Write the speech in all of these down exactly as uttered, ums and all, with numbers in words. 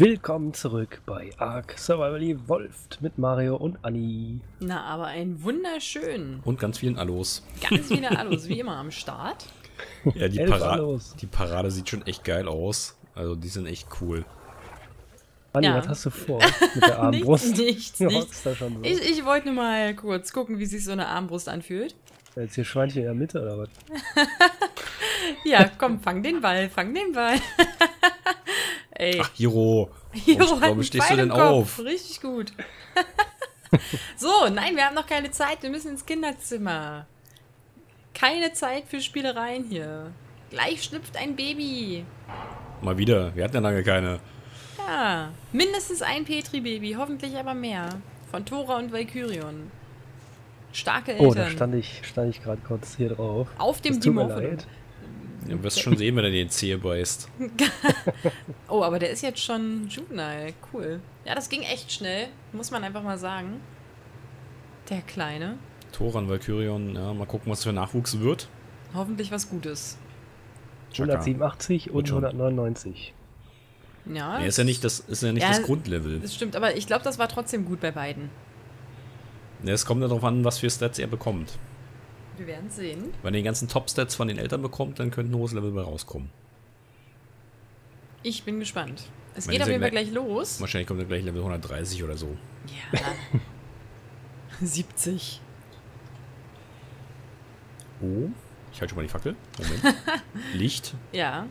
Willkommen zurück bei ARK Survival Evolved mit Mario und Anni. Na, aber einen wunderschönen. Und ganz vielen Allos. Ganz viele Allos, wie immer am Start. Ja, die, Para die Parade sieht schon echt geil aus. Also die sind echt cool. Anni, ja. Was hast du vor mit der Armbrust? nichts, nichts, nichts. So. Ich, ich wollte nur mal kurz gucken, wie sich so eine Armbrust anfühlt. Jetzt hier Schweinchen in der Mitte oder was? Ja, komm, fang den Ball, fang den Ball. Ey. Ach, Hiro. Hiro, oh, warum stehst du denn auf? Richtig gut. So, nein, wir haben noch keine Zeit. Wir müssen ins Kinderzimmer. Keine Zeit für Spielereien hier. Gleich schlüpft ein Baby. Mal wieder. Wir hatten ja lange keine. Ja, mindestens ein Petri-Baby. Hoffentlich aber mehr. Von Thora und Valkyrion. Starke Eltern. Oh, da stand ich, stand ich gerade kurz hier drauf. Auf dem Dimorphodon. Ja, du wirst schon sehen, wenn er den Zehe beißt. Oh, aber der ist jetzt schon juvenile. Cool. Ja, das ging echt schnell. Muss man einfach mal sagen. Der Kleine. Thoran Valkyrion. Ja, mal gucken, was für Nachwuchs wird. Hoffentlich was Gutes. Chaka. hundertsiebenundachtzig und hundertneunundneunzig. Ja. Nee, ist ja nicht das, ist ja nicht ja, das Grundlevel. Das stimmt, aber ich glaube, das war trotzdem gut bei beiden. Ja, es kommt ja darauf an, was für Stats er bekommt. Wir werden sehen. Wenn ihr die ganzen Top-Stats von den Eltern bekommt, dann könnte ein hohes Level bei rauskommen. Ich bin gespannt. Es geht auf jeden Fall gleich los. Wahrscheinlich kommt er gleich Level hundertdreißig oder so. Ja. siebzig. Oh, ich halte schon mal die Fackel. Moment. Licht. Ja.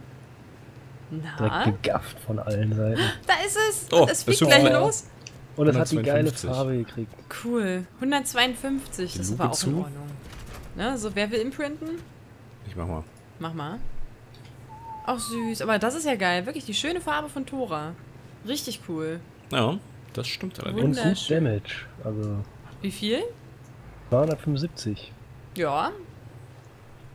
Na? Direkt gegafft von allen Seiten. Da ist es! Oh, es fliegt gleich los. Und es hat die geile Farbe gekriegt. Cool. hundertzweiundfünfzig, das war auch in Ordnung. Ne, so, wer will imprinten? Ich mach mal. Mach mal. Auch süß, aber das ist ja geil. Wirklich die schöne Farbe von Thora. Richtig cool. Ja, das stimmt allerdings. Und gut Damage. Also wie viel? zweihundertfünfundsiebzig. Ja,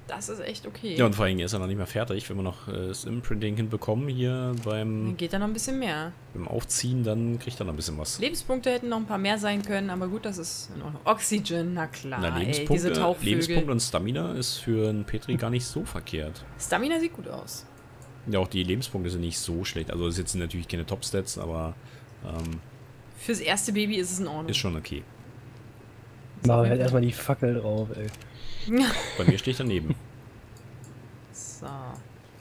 das ist echt okay. Ja, und vor allem ist er noch nicht mehr fertig. Wenn wir noch äh, das Imprinting hinbekommen hier beim... Dann geht da noch ein bisschen mehr. Beim Aufziehen, dann kriegt er noch ein bisschen was. Lebenspunkte hätten noch ein paar mehr sein können, aber gut, das ist in Ordnung. Oxygen, na klar, na, ey, diese Tauchvögel. Lebenspunkte und Stamina ist für einen Petri gar nicht so verkehrt. Stamina sieht gut aus. Ja, auch die Lebenspunkte sind nicht so schlecht. Also das sind natürlich keine Top-Stats, aber... Ähm, fürs erste Baby ist es in Ordnung. Ist schon okay. Mach halt erstmal die Fackel drauf, ey. Bei mir stehe ich daneben. So.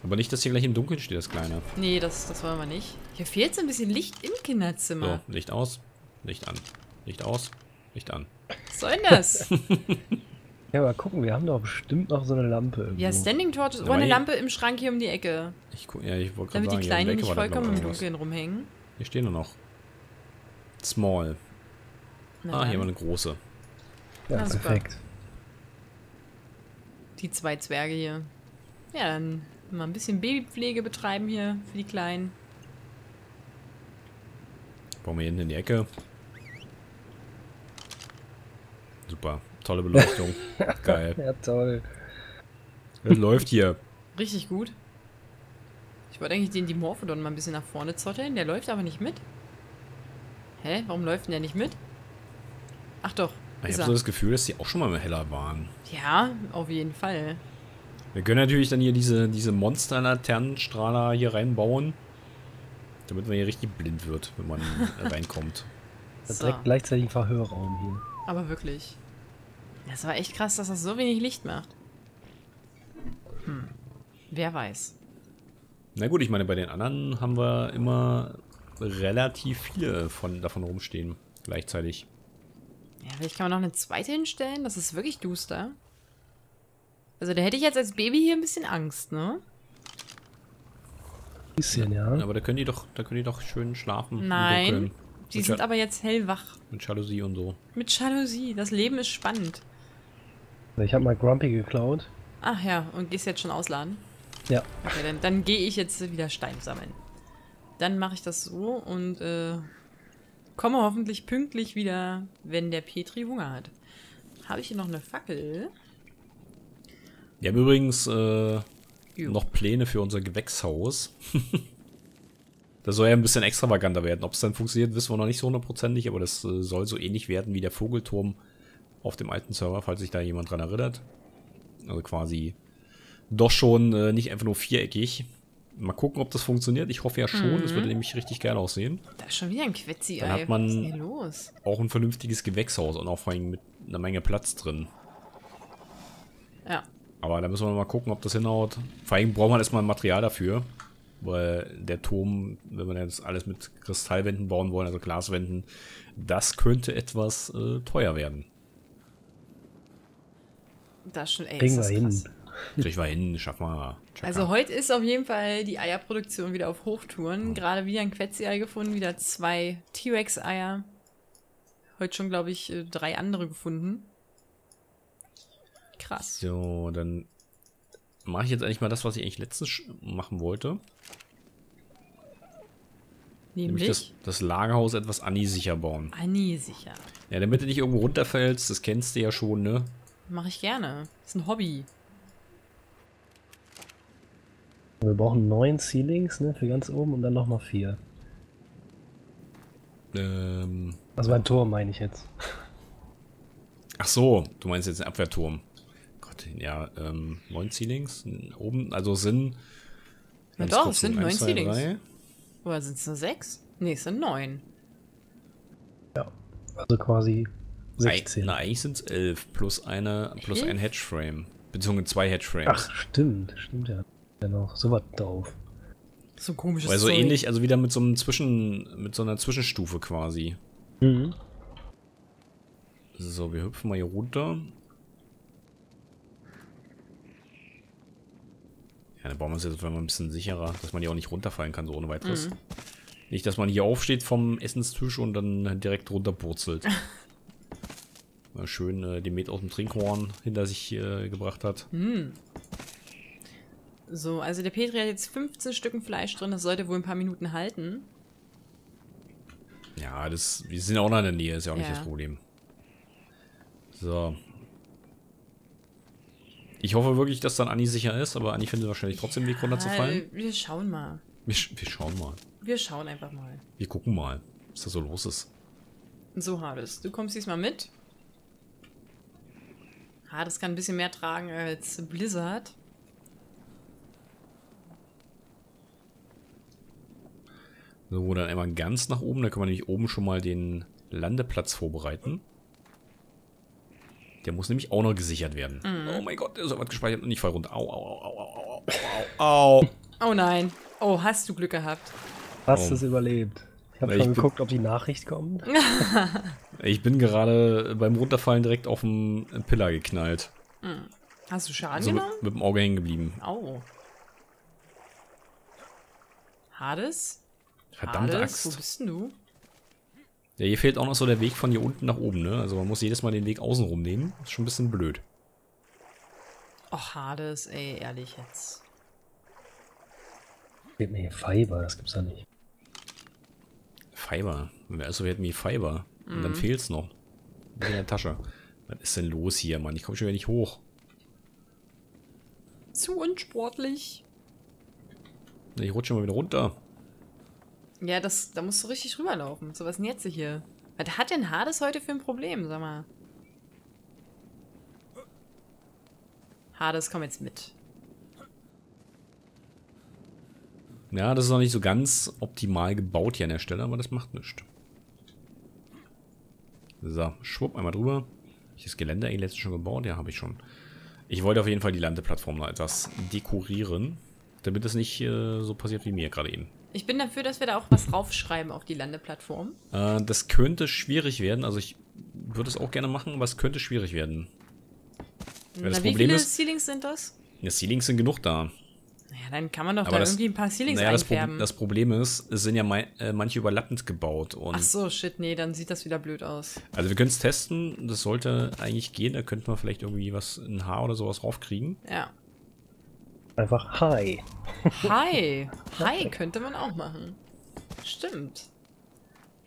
Aber nicht, dass hier gleich im Dunkeln steht, das Kleine. Nee, das, das wollen wir nicht. Hier fehlt so ein bisschen Licht im Kinderzimmer. So, Licht aus, Licht an. Licht aus, Licht an. Was soll denn das? Ja, aber gucken, wir haben doch bestimmt noch so eine Lampe irgendwo. Ja, Standing Torch ist ohne Lampe im Schrank hier um die Ecke. Ich guck, ja, ich wollte gerade sagen, damit die Kleinen nicht vollkommen im Dunkeln rumhängen. Hier stehen nur noch. Small. Na, ah, hier haben wir eine große. Ja, ah, perfekt. Super. Die zwei Zwerge hier. Ja, dann mal ein bisschen Babypflege betreiben hier für die Kleinen. Bauen wir hinten in die Ecke. Super. Tolle Beleuchtung. Geil. Ja, toll. Das läuft hier. Richtig gut. Ich wollte eigentlich den Dimorphodon mal ein bisschen nach vorne zotteln. Der läuft aber nicht mit. Hä? Warum läuft denn der nicht mit? Ach doch. Ich habe so das Gefühl, dass die auch schon mal heller waren. Ja, auf jeden Fall. Wir können natürlich dann hier diese, diese Monster-Laternenstrahler hier reinbauen, damit man hier richtig blind wird, wenn man reinkommt. Das so. Direkt gleichzeitig ein Verhörraum hier. Aber wirklich. Das war echt krass, dass das so wenig Licht macht. Hm. Wer weiß. Na gut, ich meine, bei den anderen haben wir immer relativ viele von, davon rumstehen gleichzeitig. Ja, vielleicht kann man noch eine zweite hinstellen. Das ist wirklich duster. Also da hätte ich jetzt als Baby hier ein bisschen Angst, ne? Ein bisschen, ja. ja. Aber da können die doch, da können die doch schön schlafen. Nein, die mit sind aber jetzt hellwach. Mit Jalousie und so. Mit Jalousie. Das Leben ist spannend. Ich habe mal Grumpy geklaut. Ach ja, und gehst jetzt schon ausladen? Ja. Okay, dann, dann gehe ich jetzt wieder Stein sammeln. Dann mache ich das so und... Äh komme hoffentlich pünktlich wieder, wenn der Petri Hunger hat. Habe ich hier noch eine Fackel? Wir haben übrigens äh, noch Pläne für unser Gewächshaus. Das soll ja ein bisschen extravaganter werden. Ob es dann funktioniert, wissen wir noch nicht so hundertprozentig, aber das äh, soll so ähnlich werden wie der Vogelturm auf dem alten Server, falls sich da jemand dran erinnert. Also quasi doch schon äh, nicht einfach nur viereckig, Mal gucken, ob das funktioniert. Ich hoffe ja schon. Mhm. Das würde nämlich richtig geil aussehen. Da ist schon wieder ein Quetzi, ey. Dann hat man was ist denn los? Auch ein vernünftiges Gewächshaus und auch vor allem mit einer Menge Platz drin. Ja. Aber da müssen wir mal gucken, ob das hinhaut. Vor allem braucht man erstmal Material dafür. Weil der Turm, wenn wir jetzt alles mit Kristallwänden bauen wollen, also Glaswänden, das könnte etwas äh, teuer werden. Das ist schon echt krass. Kriegen wir hin. Kriegen wir hin, schaff mal. Checker. Also heute ist auf jeden Fall die Eierproduktion wieder auf Hochtouren. Mhm. Gerade wieder ein Quetzi-Ei gefunden, wieder zwei T-Rex-Eier. Heute schon, glaube ich, drei andere gefunden. Krass. So, dann mache ich jetzt eigentlich mal das, was ich eigentlich letztens machen wollte. Nämlich, Nämlich das, das Lagerhaus etwas anni-sicher bauen. Anni-sicher. Ja, damit du nicht irgendwo runterfällst, das kennst du ja schon, ne? Mache ich gerne. Ist ein Hobby. Wir brauchen neun Ceilings, ne, für ganz oben und dann nochmal vier. Ähm. Also beim Turm meine ich jetzt. Ach so, du meinst jetzt den Abwehrturm. Gott, ja, ähm, neun Ceilings oben, also sind. Na doch, es sind neun Ceilings. Oder sind es nur sechs? Ne, es sind neun. Ja, also quasi sechzehn. Na, eigentlich sind es elf plus eine, plus elf? Ein Hedgeframe. Beziehungsweise zwei Hedgeframes. Ach, stimmt, stimmt ja. Noch so was drauf. So komisches. Weil so Zeug. Ähnlich, also wieder mit so einem Zwischen, mit so einer Zwischenstufe quasi. Mhm. So, wir hüpfen mal hier runter. Ja, dann bauen wir uns jetzt mal ein bisschen sicherer, dass man hier auch nicht runterfallen kann, so ohne weiteres. Mhm. Nicht, dass man hier aufsteht vom Essenstisch und dann direkt runterpurzelt. Mal schön äh, den Met aus dem Trinkhorn hinter sich äh, gebracht hat. Mhm. So, also der Petri hat jetzt fünfzehn Stücken Fleisch drin, das sollte wohl ein paar Minuten halten. Ja, das, wir sind auch noch in der Nähe, ist ja auch nicht das Problem. So. Ich hoffe wirklich, dass dann Anni sicher ist, aber Anni findet wahrscheinlich trotzdem den Weg runterzufallen. Wir schauen mal. Wir, wir schauen mal. Wir schauen einfach mal. Wir gucken mal, was da so los ist. So, Hades, du kommst diesmal mit. Hades kann ein bisschen mehr tragen als Blizzard. So, dann einmal ganz nach oben. Da können wir nämlich oben schon mal den Landeplatz vorbereiten. Der muss nämlich auch noch gesichert werden. Mm. Oh mein Gott, der ist was gespeichert und ich fall runter. Au, au, au, au, au, au, au. Oh nein. Oh, hast du Glück gehabt. Hast du es überlebt? Ich habe schon geguckt, ob die Nachricht kommt. Ich bin gerade beim Runterfallen direkt auf den Pillar geknallt. Mm. Hast du Schaden also genommen? Mit, mit dem Auge hängen geblieben. Au. Hades? Verdammte Axt. Wo bist denn du? Ja, hier fehlt auch noch so der Weg von hier unten nach oben, ne? Also man muss jedes Mal den Weg außenrum nehmen. Ist schon ein bisschen blöd. Och, Hades, ey, ehrlich jetzt. Fehlt mir hier Fiber, das gibt's ja nicht. Fiber? Also wir hätten hier Fiber. Mhm. Und dann fehlt's noch. In der Tasche. Was ist denn los hier, Mann? Ich komme schon wieder nicht hoch. Zu unsportlich. Ich rutsche mal wieder runter. Ja, das, da musst du richtig rüberlaufen. So, was nährt sich hier? Was hat denn Hades heute für ein Problem, sag mal? Hades, komm jetzt mit. Ja, das ist noch nicht so ganz optimal gebaut hier an der Stelle, aber das macht nichts. So, schwupp, einmal drüber. Hab ich das Gelände eigentlich letztens schon gebaut? Ja, habe ich schon. Ich wollte auf jeden Fall die Landeplattform noch etwas dekorieren, damit das nicht äh, so passiert wie mir gerade eben. Ich bin dafür, dass wir da auch was raufschreiben auf die Landeplattform. Äh, das könnte schwierig werden. Also ich würde es auch gerne machen, aber es könnte schwierig werden. Na, das wie Problem viele ist, Ceilings sind das? Ja, Ceilings sind genug da. Naja, dann kann man doch aber da das, irgendwie ein paar Ceilings naja, einfärben. Das, Pro das Problem ist, es sind ja mein, äh, manche überlappend gebaut. Und ach so, shit, nee, dann sieht das wieder blöd aus. Also wir können es testen. Das sollte eigentlich gehen. Da könnte man vielleicht irgendwie was, ein Haar oder sowas raufkriegen. Ja. Einfach Hi. Hi. Hi könnte man auch machen. Stimmt.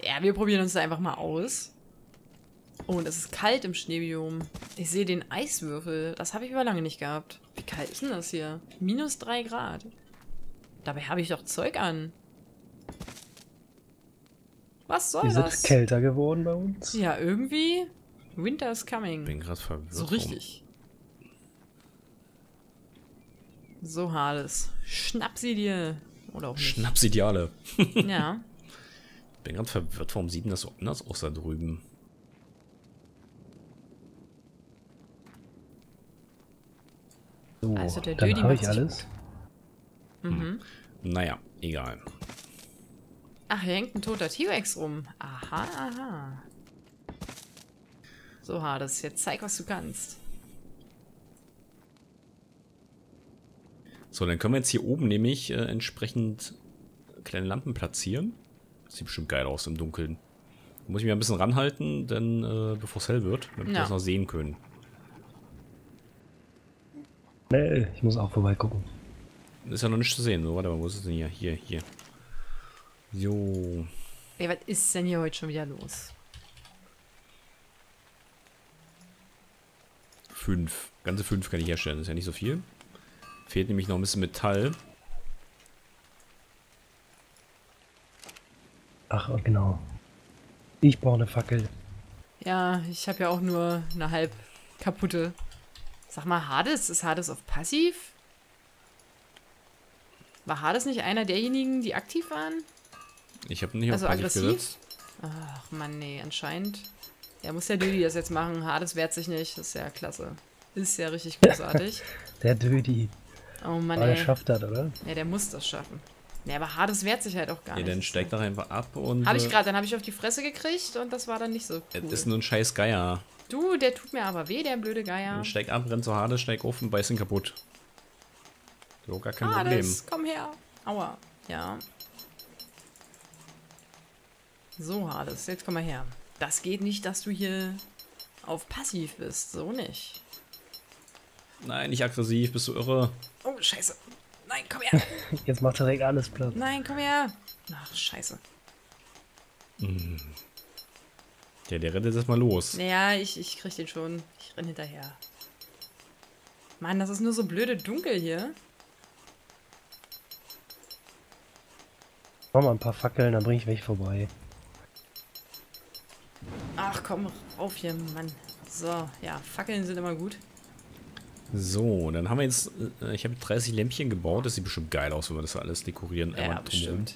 Ja, wir probieren uns da einfach mal aus. Oh, und es ist kalt im Schneebiom. Ich sehe den Eiswürfel. Das habe ich über lange nicht gehabt. Wie kalt ist denn das hier? Minus drei Grad. Dabei habe ich doch Zeug an. Was soll das? Ist es kälter geworden bei uns? Ja, irgendwie. Winter is coming. Bin gerade verwirrt. So richtig. So, Hades. Schnapp sie dir. Oder auch nicht. Schnapp sie dir alle. Ja. Ich bin gerade verwirrt, warum sieht denn das so anders aus da drüben? So, also der Dödi macht ich alles. Mhm. Hm. Naja, egal. Ach, hier hängt ein toter T-Rex rum. Aha, aha. So, Hades, jetzt zeig, was du kannst. So, dann können wir jetzt hier oben nämlich äh, entsprechend kleine Lampen platzieren. Das sieht bestimmt geil aus im Dunkeln. Da muss ich mich ein bisschen ranhalten, denn äh, bevor es hell wird, damit ja. wir das noch sehen können. Nee, ich muss auch vorbeigucken. Ist ja noch nicht zu sehen. So, warte mal, wo ist es denn hier? Hier, hier. Jo. Ey, was ist denn hier heute schon wieder los? Fünf. Ganze fünf kann ich herstellen. Das ist ja nicht so viel. Fehlt nämlich noch ein bisschen Metall. Ach, genau. Ich brauche eine Fackel. Ja, ich habe ja auch nur eine halb kaputte. Sag mal, Hades? Ist Hades auf passiv? War Hades nicht einer derjenigen, die aktiv waren? Ich habe nicht auf also passiv gesetzt. Ach man, nee, anscheinend. Ja, muss der Dödi das jetzt machen. Hades wehrt sich nicht. Das ist ja klasse. Ist ja richtig großartig. Der Dödi. Oh Mann, ey. Der schafft das, oder? Ja, der muss das schaffen. Ja, aber Hades wehrt sich halt auch gar ja, nicht. Ja, dann steigt doch einfach ab und... Habe ich gerade, dann habe ich auf die Fresse gekriegt und das war dann nicht so cool. Das ist nur ein scheiß Geier. Du, der tut mir aber weh, der blöde Geier. Dann steig ab, renn zu Hades, steig auf und beiß ihn kaputt. So, gar kein Hades, Problem. Komm her. Aua. Ja. So, Hades, jetzt komm mal her. Das geht nicht, dass du hier auf passiv bist. So nicht. Nein, nicht aggressiv, bist du irre. Oh, scheiße. Nein, komm her. Jetzt macht direkt alles platt. Nein, komm her. Ach, scheiße. Mm. Ja, der rennt jetzt mal los. Naja, ich, ich krieg den schon. Ich renn hinterher. Mann, das ist nur so blöde dunkel hier. Mach mal ein paar Fackeln, dann bring ich welche vorbei. Ach, komm auf hier, Mann. So, ja, Fackeln sind immer gut. So, dann haben wir jetzt, äh, ich habe dreißig Lämpchen gebaut. Das sieht bestimmt geil aus, wenn wir das alles dekorieren. Ja, bestimmt.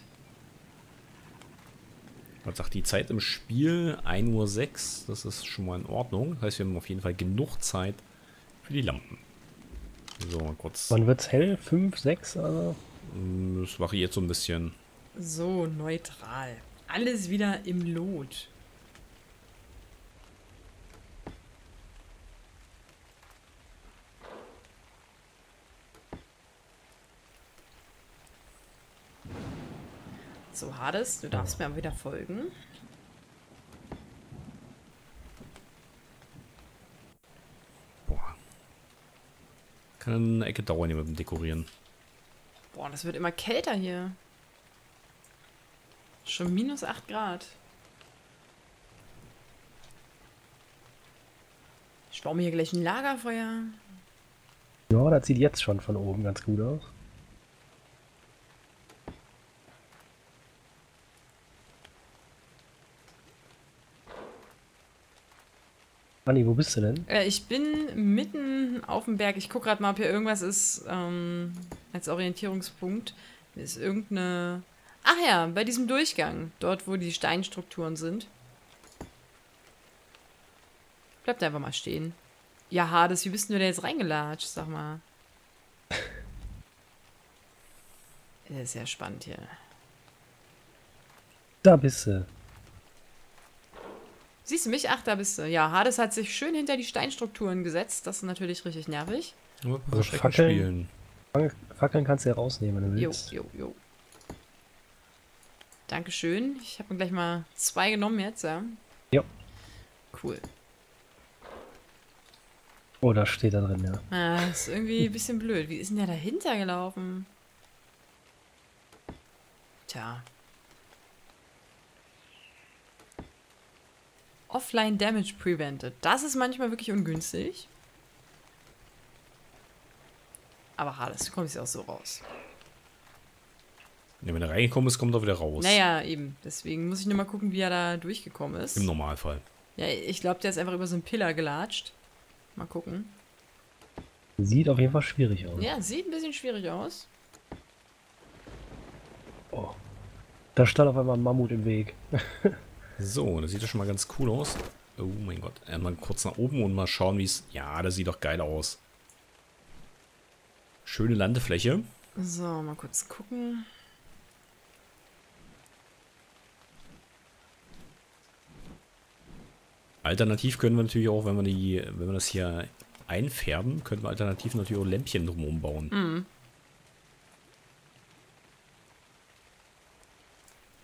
Man sagt, die Zeit im Spiel, ein Uhr sechs, das ist schon mal in Ordnung. Das heißt, wir haben auf jeden Fall genug Zeit für die Lampen. So, mal kurz. Wann wird's hell? fünf, sechs? Also? Das variiert so ein bisschen. So, neutral. Alles wieder im Lot. So, Hades, du darfst mir aber wieder folgen. Boah. Kann eine Ecke dauern hier mit dem Dekorieren. Boah, das wird immer kälter hier. Schon minus acht Grad. Ich baue mir hier gleich ein Lagerfeuer. Ja, das sieht jetzt schon von oben ganz gut aus. Anni, wo bist du denn? Äh, ich bin mitten auf dem Berg. Ich gucke gerade mal, ob hier irgendwas ist ähm, als Orientierungspunkt. Hier ist irgendeine... Ach ja, bei diesem Durchgang. Dort, wo die Steinstrukturen sind. Bleibt einfach mal stehen. Ja, Hades, wie bist denn du da jetzt reingelatscht? Sag mal. Das ist ja spannend hier. Da bist du. Siehst du mich? Ach, da bist du. Ja, Hades hat sich schön hinter die Steinstrukturen gesetzt. Das ist natürlich richtig nervig. Also Fackeln spielen. Fackeln kannst du ja rausnehmen, wenn du willst. Jo, jo, jo. Dankeschön. Ich habe mir gleich mal zwei genommen jetzt, ja? Jo. Cool. Oh, da steht da drin, ja. Ah, das ist irgendwie ein bisschen blöd. Wie ist denn der dahinter gelaufen? Tja. Offline Damage Prevented. Das ist manchmal wirklich ungünstig. Aber Hades, du kommst ja auch so raus. Ja, wenn er reingekommen ist, kommt er wieder raus. Naja, eben. Deswegen muss ich nur mal gucken, wie er da durchgekommen ist. Im Normalfall. Ja, ich glaube, der ist einfach über so einen Pillar gelatscht. Mal gucken. Sieht auf jeden Fall schwierig aus. Ja, sieht ein bisschen schwierig aus. Oh. Da stand auf einmal ein Mammut im Weg. So, das sieht ja schon mal ganz cool aus. Oh mein Gott. Einmal kurz nach oben und mal schauen, wie es... Ja, das sieht doch geil aus. Schöne Landefläche. So, mal kurz gucken. Alternativ können wir natürlich auch, wenn wir, die, wenn wir das hier einfärben, können wir alternativ natürlich auch Lämpchen drumherum bauen. Mhm.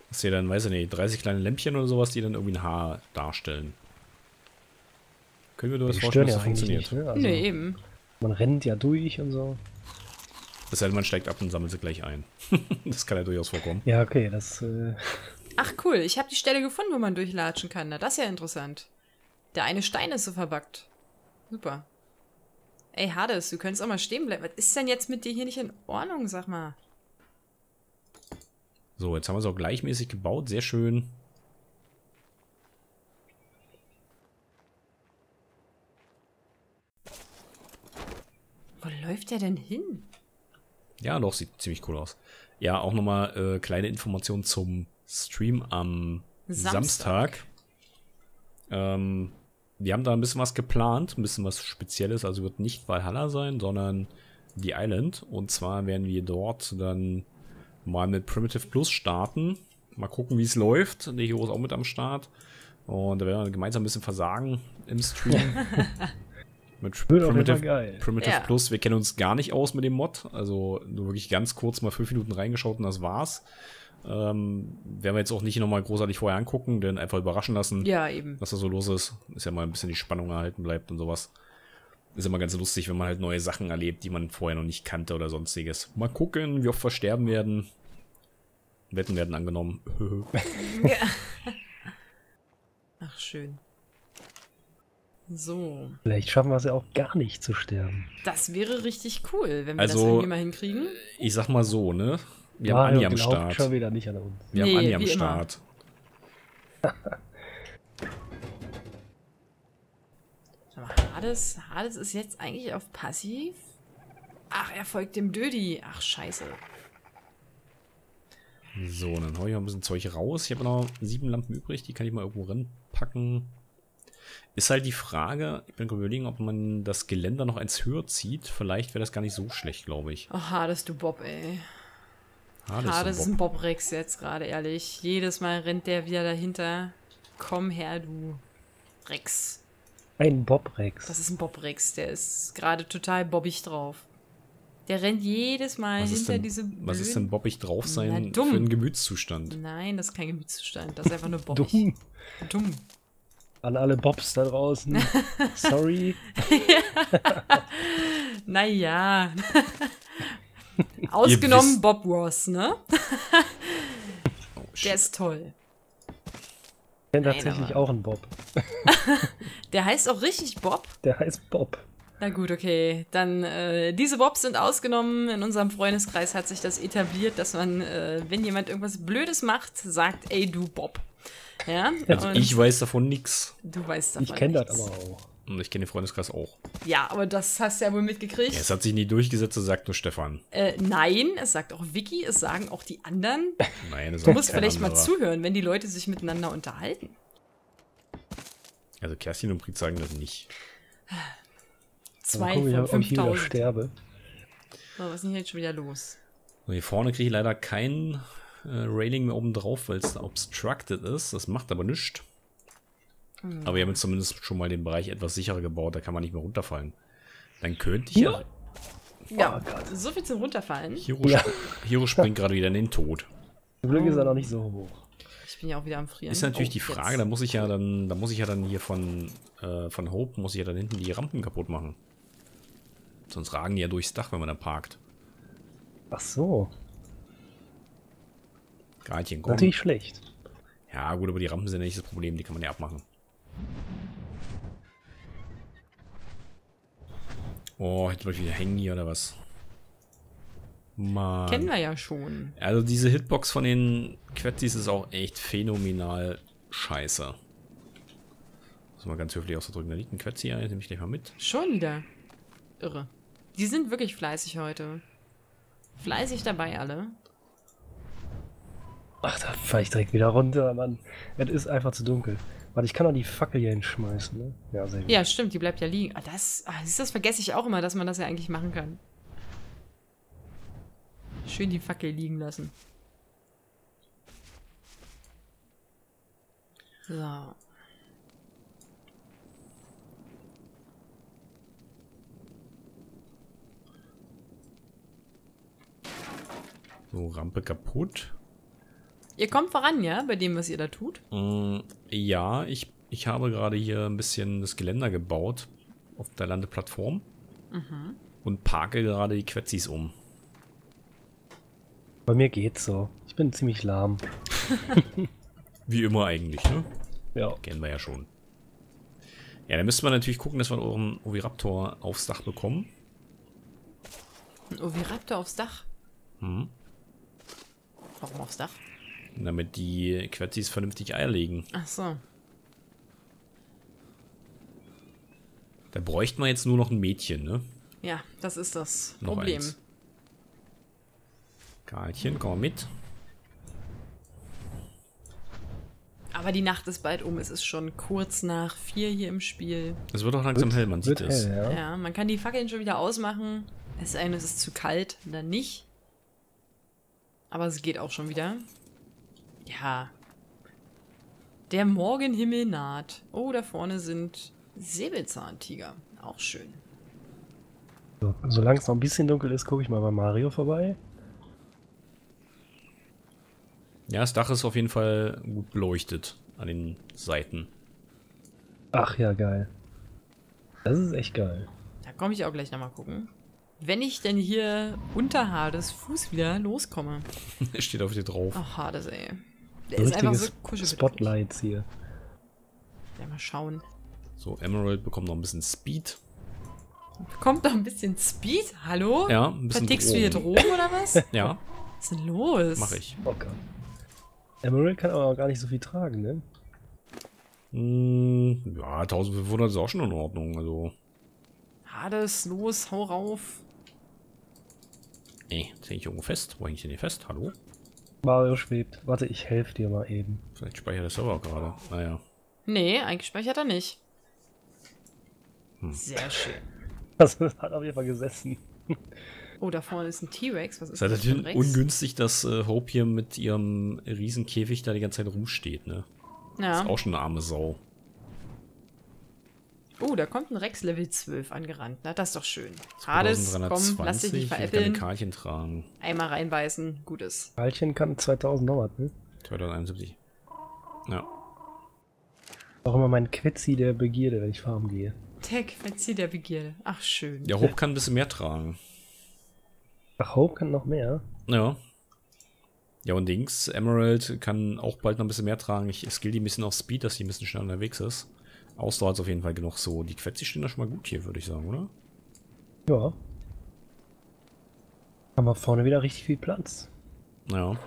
Das hier dann, weiß ich nicht, dreißig kleine Lämpchen oder sowas, die dann irgendwie ein Haar darstellen. Können wir nur das vorstellen, dass das funktioniert? Ne? Also nee, eben. Man rennt ja durch und so. Das heißt, man steigt ab und sammelt sie gleich ein. Das kann ja durchaus vorkommen. Ja, okay, das... Äh Ach cool, ich habe die Stelle gefunden, wo man durchlatschen kann. Na, das ist ja interessant. Der eine Stein ist so verbackt. Super. Ey, Hades, du könntest auch mal stehen bleiben. Was ist denn jetzt mit dir hier nicht in Ordnung, sag mal? So, jetzt haben wir es auch gleichmäßig gebaut. Sehr schön. Wo läuft der denn hin? Ja, doch, sieht ziemlich cool aus. Ja, auch nochmal äh, kleine Informationen zum... Stream am Samstag. Samstag. Ähm, die haben da ein bisschen was geplant, ein bisschen was Spezielles. Also wird nicht Valhalla sein, sondern die Island. Und zwar werden wir dort dann mal mit Primitive Plus starten. Mal gucken, wie es läuft. Neho ist auch mit am Start. Und da werden wir gemeinsam ein bisschen versagen im Stream. Mit Primitive, Primitive ja. Plus. Wir kennen uns gar nicht aus mit dem Mod. Also nur wirklich ganz kurz mal fünf Minuten reingeschaut und das war's. Ähm, werden wir jetzt auch nicht nochmal großartig vorher angucken, denn einfach überraschen lassen, ja, eben. Was da so los ist. Ist ja mal ein bisschen die Spannung erhalten bleibt und sowas. Ist immer ganz lustig, wenn man halt neue Sachen erlebt, die man vorher noch nicht kannte oder sonstiges. Mal gucken, wie oft wir sterben werden. Wetten werden angenommen. Ja. Ach, schön. So. Vielleicht schaffen wir es ja auch gar nicht zu sterben. Das wäre richtig cool, wenn wir also, das irgendwie mal hinkriegen. Ich sag mal so, ne? Wir haben Anni am Start. Schon wieder nicht an uns. Wir nee, haben Anni am Start. Hades, Hades ist jetzt eigentlich auf passiv. Ach, er folgt dem Dödi. Ach, scheiße. So, dann hau ich mal ein bisschen Zeug raus. Ich habe noch sieben Lampen übrig. Die kann ich mal irgendwo ranpacken. Ist halt die Frage, ich bin überlegen, ob man das Geländer noch eins höher zieht. Vielleicht wäre das gar nicht so schlecht, glaube ich. Oh, Hades, du Bob, ey. Ah, das, ah, das ist ein Bob, Bob Rex jetzt gerade, ehrlich. Jedes Mal rennt der wieder dahinter. Komm her, du Rex. Ein Bob Rex. Das ist ein Bob Rex, der ist gerade total bobbig drauf. Der rennt jedes Mal was hinter denn, diese blöden... Was ist denn bobbig drauf sein Na, für ein Gemütszustand? Nein, das ist kein Gemütszustand, das ist einfach nur bobbig. Dumm. Dumm. An alle Bobs da draußen. Sorry. Naja. Ausgenommen Bob Ross, ne? Oh, der ist toll. Ich kenne tatsächlich auch einen Bob. Der heißt auch richtig Bob? Der heißt Bob. Na gut, okay. Dann, äh, diese Bobs sind ausgenommen. In unserem Freundeskreis hat sich das etabliert, dass man, äh, wenn jemand irgendwas Blödes macht, sagt, ey, du Bob. Ja? Also ich weiß davon nix. Du weißt davon Ich kenne das aber auch. Und ich kenne den Freundeskreis auch. Ja, aber das hast du ja wohl mitgekriegt. Ja, es hat sich nie durchgesetzt, das sagt nur Stefan. Äh, nein, es sagt auch Vicky, es sagen auch die anderen. Nein, das sagt kein anderer. Du musst vielleicht mal zuhören, wenn die Leute sich miteinander unterhalten. Also Kerstin und Brit sagen das nicht. Zwei von fünftausend. Sterbe. So, was ist denn jetzt schon wieder los? So, hier vorne kriege ich leider kein äh, Railing mehr oben drauf, weil es da obstructed ist. Das macht aber nichts. Aber wir haben jetzt zumindest schon mal den Bereich etwas sicherer gebaut, da kann man nicht mehr runterfallen. Dann könnte ich ja... Ja, oh Gott. So viel zum Runterfallen. Hiro, ja. Hiro springt gerade wieder in den Tod. Zum Glück ist er noch nicht so hoch. Ich bin ja auch wieder am Frieren. Ist natürlich oh, die Frage, jetzt. da muss ich ja dann, da muss ich ja dann hier von, äh, von Hope, muss ich ja dann hinten die Rampen kaputt machen. Sonst ragen die ja durchs Dach, wenn man da parkt. Ach so. Karlchen, komm. Natürlich schlecht. Ja gut, aber die Rampen sind ja nicht das Problem, die kann man ja abmachen. Oh, hätte ich wieder hängen hier oder was? Mann. Kennen wir ja schon. Also diese Hitbox von den Quetzis ist auch echt phänomenal scheiße. Muss man ganz höflich ausdrücken. Da liegt ein Quetzi, den nehme ich gleich mal mit. Schon wieder. Irre. Die sind wirklich fleißig heute. Fleißig dabei alle. Ach, da fahre ich direkt wieder runter, Mann. Es ist einfach zu dunkel. Warte, ich kann doch die Fackel hier hinschmeißen, ne? Ja, sehr gut. Ja, stimmt, die bleibt ja liegen. Ah, das, ah, das vergesse ich auch immer, dass man das ja eigentlich machen kann. Schön die Fackel liegen lassen. So. So, Rampe kaputt. Ihr kommt voran, ja, bei dem, was ihr da tut? Mm, ja, ich, ich habe gerade hier ein bisschen das Geländer gebaut auf der Landeplattform. Mhm. Und parke gerade die Quetzis um. Bei mir geht's so. Ich bin ziemlich lahm. Wie immer eigentlich, ne? Ja. Kennen wir ja schon. Ja, dann müsste man natürlich gucken, dass wir euren Oviraptor aufs Dach bekommen. Ein Oviraptor aufs Dach? Hm. Warum aufs Dach? Damit die Quetzis vernünftig Eier legen. Ach so. Da bräuchte man jetzt nur noch ein Mädchen, ne? Ja, das ist das noch Problem. Eins. Karlchen, komm mit. Aber die Nacht ist bald um. Es ist schon kurz nach vier hier im Spiel. Es wird auch langsam hell, man sieht es. Ja. Ja, man kann die Fackeln schon wieder ausmachen. Es sei denn, es ist zu kalt, dann nicht. Aber es geht auch schon wieder. Ja. Der Morgenhimmel naht. Oh, da vorne sind Säbelzahntiger. Auch schön. So, solange es noch ein bisschen dunkel ist, gucke ich mal bei Mario vorbei. Ja, das Dach ist auf jeden Fall gut beleuchtet an den Seiten. Ach ja, geil. Das ist echt geil. Da komme ich auch gleich nochmal gucken. Wenn ich denn hier unter Hades Fuß wieder loskomme. Er steht auf dir drauf. Ach, Hades, ey. Der ist einfach so kuschelig. Spotlights hier. Ja, mal schauen. So, Emerald bekommt noch ein bisschen Speed. Bekommt noch ein bisschen Speed? Hallo? Ja, ein bisschen. Vertickst du hier Drogen oder was? Ja. Was ist denn los? Mach ich. Okay. Emerald kann aber auch gar nicht so viel tragen, ne? Mm, ja, eintausendfünfhundert ist auch schon in Ordnung, also. Hades, los, hau rauf. Nee, jetzt hänge ich irgendwo fest. Wo hänge ich denn hier fest? Hallo? Mario schwebt. Warte, ich helfe dir mal eben. Vielleicht speichert der Server auch gerade. Naja. Nee, eigentlich speichert er nicht. Hm. Sehr schön. Das hat auf jeden Fall gesessen. Oh, da vorne ist ein T-Rex. Was ist das? Das ist natürlich ungünstig, dass äh, Hope hier mit ihrem Riesenkäfig da die ganze Zeit rumsteht, ne? Ja. Das ist auch schon eine arme Sau. Oh, da kommt ein Rex Level zwölf angerannt. Na, das ist doch schön. Hades, komm, lass dich nicht veräppeln. Ich kann Karlchen tragen. Einmal reinbeißen, gut ist. Karlchen kann zweitausend noch was, ne? zweitausendeinundsiebzig. Ja. Auch immer mein Quetzi der Begierde, wenn ich farmen gehe. Der Quetzi der Begierde. Ach, schön. Ja, Hope kann ein bisschen mehr tragen. Ach, Hope kann noch mehr? Ja. Ja, und Dings, Emerald kann auch bald noch ein bisschen mehr tragen. Ich skill die ein bisschen auf Speed, dass die ein bisschen schnell unterwegs ist. Ausdauer ist auf jeden Fall genug so. Die Quetzi stehen da schon mal gut hier, würde ich sagen, oder? Ja. Haben wir vorne wieder richtig viel Platz. Ja.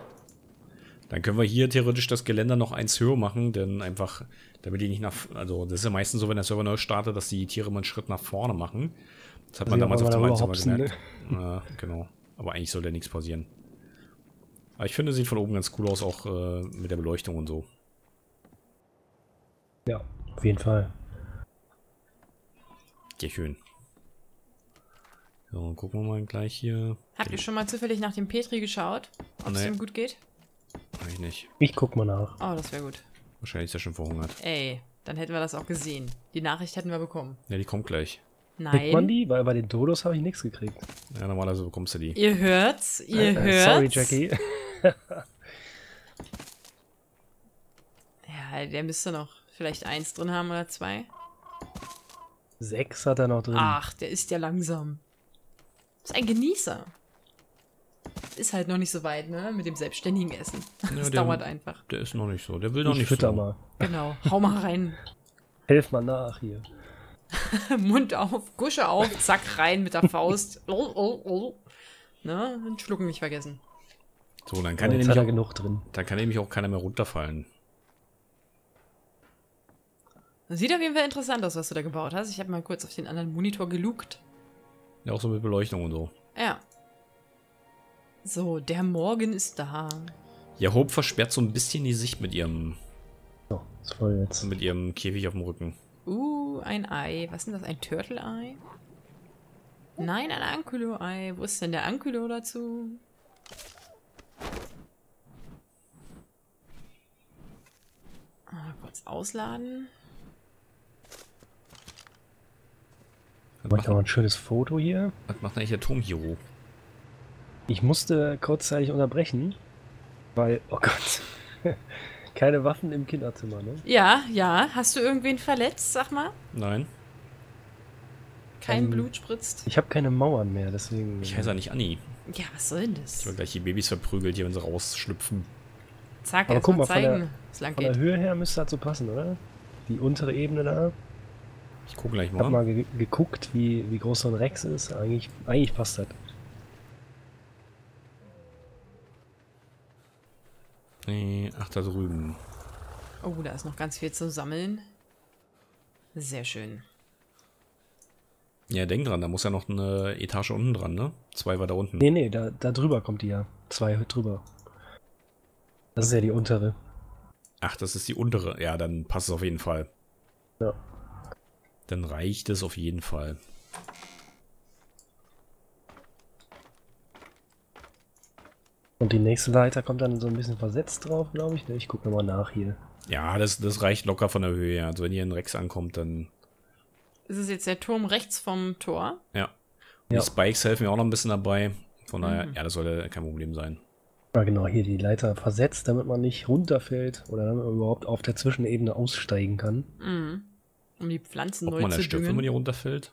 Dann können wir hier theoretisch das Geländer noch eins höher machen, denn einfach, damit die nicht nach... Also das ist ja meistens so, wenn der Server neu startet, dass die Tiere mal einen Schritt nach vorne machen. Das hat also man damals auf dem Einserver gemerkt. Ne? Ja, genau. Aber eigentlich soll da nichts passieren. Aber ich finde, sieht von oben ganz cool aus, auch äh, mit der Beleuchtung und so. Ja. Auf jeden Fall. Ja, schön. So, gucken wir mal gleich hier. Habt ihr schon mal zufällig nach dem Petri geschaut? Ob es ihm gut geht? Eigentlich nicht. Ich guck mal nach. Oh, das wäre gut. Wahrscheinlich ist er schon verhungert. Ey, dann hätten wir das auch gesehen. Die Nachricht hätten wir bekommen. Ja, die kommt gleich. Nein. Kriegt man die? Weil bei den Dodos habe ich nichts gekriegt. Ja, normalerweise bekommst du die. Ihr hört's, ihr äh, äh, hört's. Sorry, Jackie. Ja, der müsste noch vielleicht eins drin haben oder zwei. Sechs hat er noch drin. Ach, der ist ja langsam. Ist ein Genießer. Ist halt noch nicht so weit, ne? Mit dem selbstständigen Essen. Das ja, der, dauert einfach. Der ist noch nicht so. Der will noch nicht fütter so. Mal. Genau. Hau mal rein. Helf mal nach hier. Mund auf, Gusche auf, zack rein mit der Faust. Oh, oh, oh. Ne? Den Schlucken nicht vergessen. So, dann kann er nämlich auch, genug drin. Dann kann nämlich auch keiner mehr runterfallen. Sieht auf jeden Fall interessant aus, was du da gebaut hast. Ich habe mal kurz auf den anderen Monitor gelugt. Ja, auch so mit Beleuchtung und so. Ja. So, der Morgen ist da. Ja, Hope versperrt so ein bisschen die Sicht mit ihrem... Oh, ist voll jetzt. Mit ihrem Käfig auf dem Rücken. Uh, ein Ei. Was ist denn das? Ein Turtle-Ei? Nein, ein Ankylo-Ei. Wo ist denn der Ankylo dazu? Ah, kurz ausladen. Ich mache noch ein schönes Foto hier. Was macht eigentlich der Turmhero? Ich musste kurzzeitig unterbrechen, weil, oh Gott, keine Waffen im Kinderzimmer, ne? Ja, ja. Hast du irgendwen verletzt, sag mal? Nein. Kein ähm, Blut spritzt? Ich habe keine Mauern mehr, deswegen... Ich heiße ja nicht Anni. Ja, was soll denn das? Ich will gleich die Babys verprügelt hier, wenn sie rausschlüpfen. Zack, erst mal zeigen, was lang geht. Von der Höhe her müsste das so passen, oder? Die untere Ebene da. Ich gucke gleich mal. Ich habe mal ge geguckt, wie, wie groß so ein Rex ist. Eigentlich, eigentlich passt das. Nee, ach, da drüben. Oh, da ist noch ganz viel zu sammeln. Sehr schön. Ja, denk dran, da muss ja noch eine Etage unten dran, ne? Zwei war da unten. Nee, nee, da, da drüber kommt die ja. Zwei drüber. Das ist ja die untere. Ach, das ist die untere. Ja, dann passt es auf jeden Fall. Ja. Dann reicht es auf jeden Fall. Und die nächste Leiter kommt dann so ein bisschen versetzt drauf, glaube ich. Ich gucke nochmal nach hier. Ja, das, das reicht locker von der Höhe her. Also wenn hier ein Rex ankommt, dann... Das ist jetzt der Turm rechts vom Tor. Ja. Und ja. Die Spikes helfen mir auch noch ein bisschen dabei. Von daher, mhm. ja, das sollte kein Problem sein. Ja, genau, hier die Leiter versetzt, damit man nicht runterfällt oder damit man überhaupt auf der Zwischenebene aussteigen kann. Mhm. Um die Pflanzen Ob neu man zu stirbt, düngen. Wenn man hier runterfällt?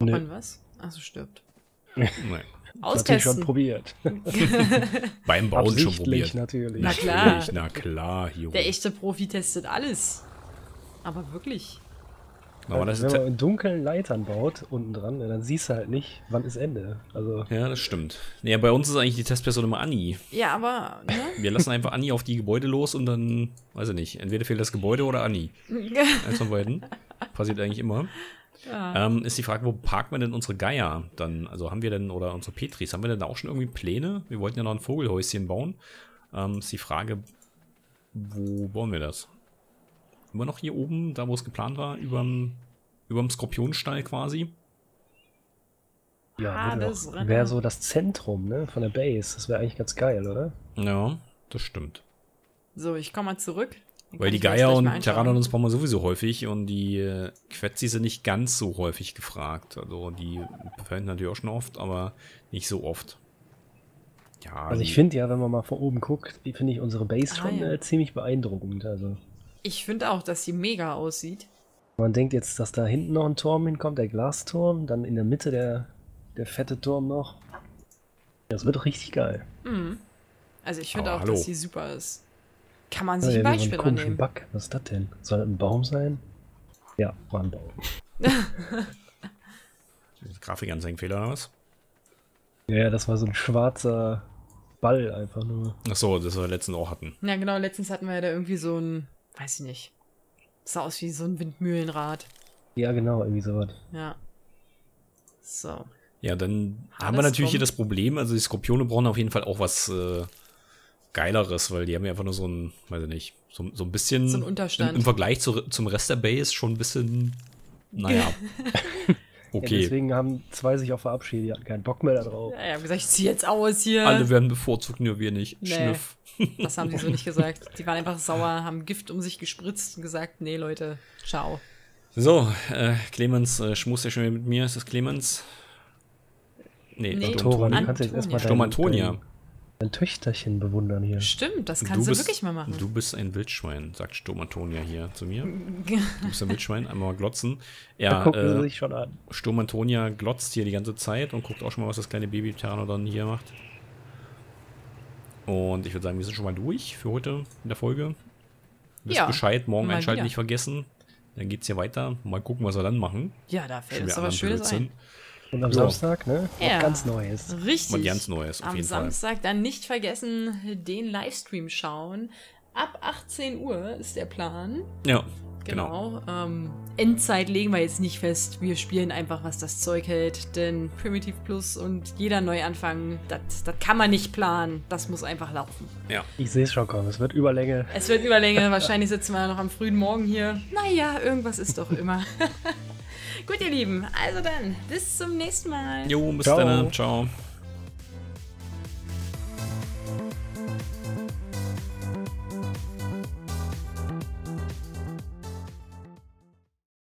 Ob nee. man was? Achso, stirbt. Nein. Austesten. Schon probiert. Beim Bauen schon probiert. Natürlich. Na klar. Na klar hier der echte Profi testet alles. Aber wirklich. Aber also, das wenn man in dunklen Leitern baut, unten dran, dann siehst du halt nicht, wann ist Ende. Also ja, das stimmt. Ja, bei uns ist eigentlich die Testperson immer Anni. Ja, aber... Ne? Wir lassen einfach Anni auf die Gebäude los und dann, weiß ich nicht, entweder fehlt das Gebäude oder Anni. Eins von beiden. Passiert eigentlich immer. Ja. Ähm, ist die Frage, wo parken wir denn unsere Geier dann? Also haben wir denn, oder unsere Petris, haben wir denn da auch schon irgendwie Pläne? Wir wollten ja noch ein Vogelhäuschen bauen. Ähm, ist die Frage, wo bauen wir das? Immer noch hier oben, da wo es geplant war, überm, überm Skorpionstall quasi. Ja, ah, das wäre so das Zentrum, ne, von der Base. Das wäre eigentlich ganz geil, oder? Ja, das stimmt. So, ich komme mal zurück. Weil die Geier und Pteranodons brauchen wir sowieso häufig und die äh, Quetzis sind nicht ganz so häufig gefragt. Also die verwenden natürlich auch schon oft, aber nicht so oft. Ja, also ich finde ja, wenn man mal von oben guckt, finde ich unsere Base ah, schon ja. äh, ziemlich beeindruckend. Also ich finde auch, dass sie mega aussieht. Man denkt jetzt, dass da hinten noch ein Turm hinkommt, der Glasturm, dann in der Mitte der, der fette Turm noch. Das wird richtig geil. Mhm. Also ich finde auch, hallo. dass sie super ist. Kann man sich ja, ein Beispiel dran nehmen. Back. Was ist das denn? Soll das ein Baum sein? Ja, war ein Baum. Grafikanzeigenfehler oder was? Ja, das war so ein schwarzer Ball einfach nur. Ach so, das wir letztens auch hatten. Ja genau, letztens hatten wir ja da irgendwie so ein... Weiß ich nicht. Sah aus wie so ein Windmühlenrad. Ja, genau, irgendwie sowas. Ja. So. Ja, dann Hades haben wir natürlich kommt. hier das Problem, also die Skorpione brauchen auf jeden Fall auch was äh, Geileres, weil die haben ja einfach nur so ein, weiß ich nicht, so, so ein bisschen so ein Unterstand. Im, im Vergleich zu, zum Rest der Base schon ein bisschen, naja. Okay. Ja, deswegen haben zwei sich auch verabschiedet, die hatten keinen Bock mehr da drauf. Ja, die haben gesagt, ich zieh jetzt aus hier. Alle werden bevorzugt, nur wir nicht. Nee. Schnüff. Das haben die so nicht gesagt. Die waren einfach sauer, haben Gift um sich gespritzt und gesagt, nee, Leute, ciao. So, äh, Clemens äh, schmust ja schon wieder mit mir. Ist das Clemens? Nee, nee Thoran, du kannst jetzt erstmal Sturm Antonia. Dein Töchterchen bewundern hier. Stimmt, das kannst du, du bist, wirklich mal machen. Du bist ein Wildschwein, sagt Sturm Antonia hier zu mir. Du bist ein Wildschwein, einmal glotzen. Ja, da gucken äh, sie sich schon an. Sturm Antonia glotzt hier die ganze Zeit und guckt auch schon mal, was das kleine Baby Pteranodon dann hier macht. Und ich würde sagen, wir sind schon mal durch für heute in der Folge. Wisst ja, Bescheid, morgen einschalten wieder. Nicht vergessen. Dann geht's hier weiter. Mal gucken, was wir dann machen. Ja, da fällt es aber schön sein. Und am so. Samstag, ne? Ja. Was ganz Neues. Richtig. Und ganz Neues, auf am jeden Samstag Fall. Dann nicht vergessen, den Livestream schauen. Ab achtzehn Uhr ist der Plan. Ja. Genau. genau. Ähm, Endzeit legen wir jetzt nicht fest. Wir spielen einfach, was das Zeug hält. Denn Primitive Plus und jeder Neuanfang, das kann man nicht planen. Das muss einfach laufen. Ja. Ich sehe es schon kommen. Es wird Überlänge. Es wird Überlänge. Wahrscheinlich sitzen wir noch am frühen Morgen hier. Naja, irgendwas ist doch immer. Gut, ihr Lieben. Also dann, bis zum nächsten Mal. Jo, bis dann. Ciao.